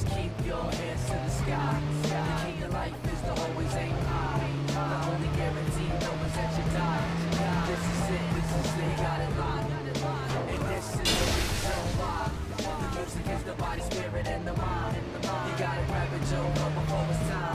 Just keep your hands to the sky. The key to life is to always aim high. The only guarantee though is that you die. This is it, got it locked. And this is the reason why. The music is the body, spirit, and the mind. You gotta grab it, Joe, before it's time.